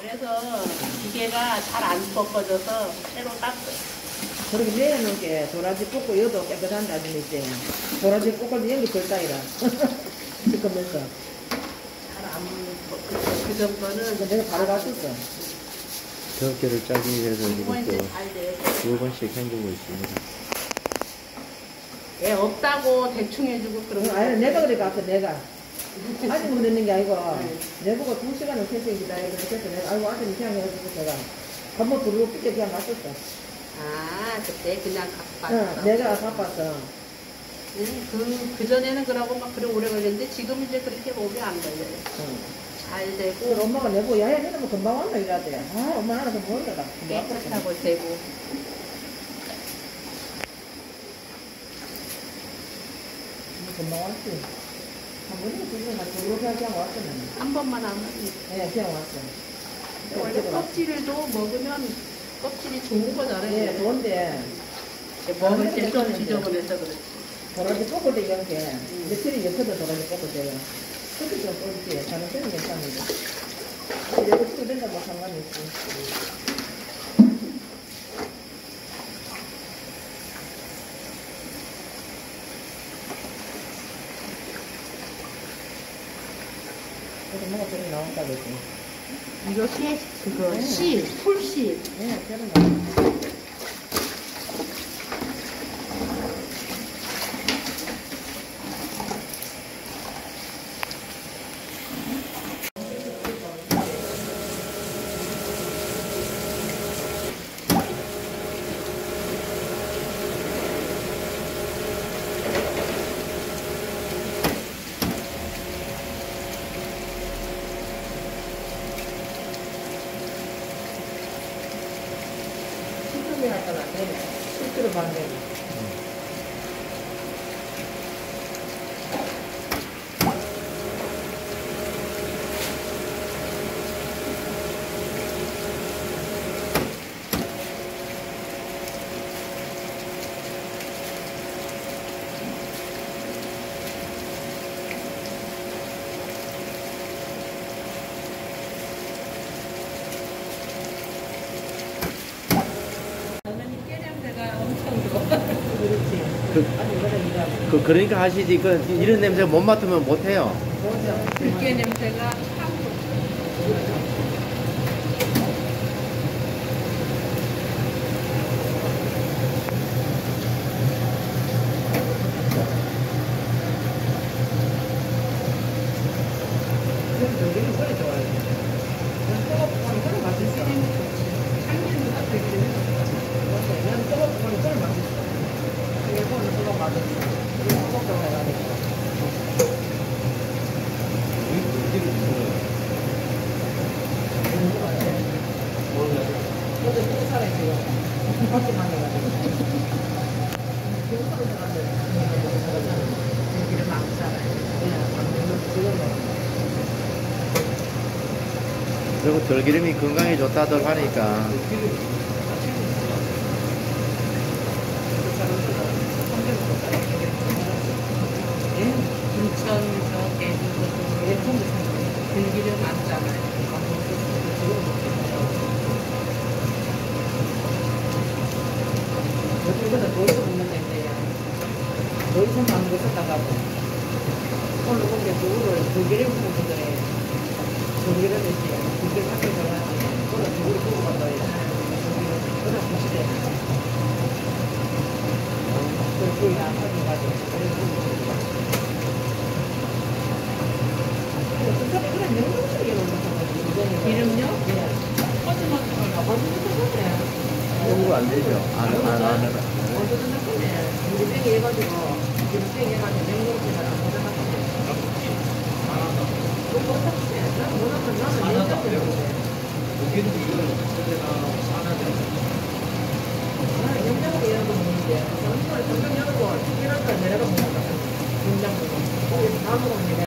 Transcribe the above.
그래서 기계가 잘 안 벗겨져서 새로 땄어요. 그렇게 내놓은 게 도라지 뽑고 여도 깨끗한 다짐이 있어요. 도라지 뽑고도 연기 별따이라. 지금면서 잘 안 벗겨져. 그 정도는 내가 바로 갈 수 있어. 저렇게를 짜기 위해서 이렇게 두 번씩 헹구고 있습니다. 애 없다고 대충 해주고 그런 거. 아니, 내가 그래, 아까 내가. 아직 그랬는 게 아니고. 내 보고 2시간을 계속 기다리고, 그래서 내가, 아이고, 아침에 그냥 해가지고 내가. 한번 부르고 그때 그냥 갔었어. 아, 그때 그냥 갔었어. 응, 내가 갔었어. 응, 그전에는 그러고 막 그래 오래 걸렸는데, 지금 이제 그렇게 오래 안 걸려요. 응. 잘 되고. 엄마가 내 보고, 야야, 해놓으면 금방 왔나 이래야 돼. 아, 엄마 하나 더 모르겠다. 깨끗하고 되고. 금방 왔지. 한 번도 그냥 왔어. 한 번만 안 왔지. 네, 그냥 왔어. 원래 껍질도 먹으면 껍질이 좋은 거잖아요. 네, 좋은데. 먹을 때 좀 지저분해서 그렇지. 도라지 뽑을 때 이런 게, 며칠이 옆에도 도라지 뽑을 때요. 그렇게 좀 뽑을게요. 다른 때는 괜찮은데. 내가 쓰는다고 상관이 있지. 뭐가 저기 나온다 그랬지. 이거 씨, 그거 씨, 풀씨. 네, 새로 나온다. 실제로 만든 그러니까 하시지, 그, 이런 냄새 못 맡으면 못 해요. 들깨 냄새가 참 그리고 들기름이 건강에 좋다들 하니까. 들기름 맞잖아요. 여기보다 노이즈 먹는 냄새야. 노이즈 먹는 거 썼다가고. 오늘 근데 누구를 들기름 먹는 거래. 들기름 냄새야. 들기름 밖에 들어가서 오늘 누구를 뽑은 거야. 그러다 부시대. 그래서 안 가져가지고. 그래서 그냥 냉동실에 넣는 거야. 기름요? 예. 퍼지면 가버리는 거야. 연구 안 되죠? 안 하나. 어쨌든 나쁘네. 물병이 해가지고, 물병이 해가지고, 냉동실을 안 보내놨는데. 또 못하겠네. 난 못하면 나는 냉장고를 보내. 고기도 이걸 그때가 사나 되는 거지. 나는 냉장고 이런 거 먹는데, 전통을 전통 여는 거, 이런 거 내려가 먹는다. 냉장고. 고기 다 먹으면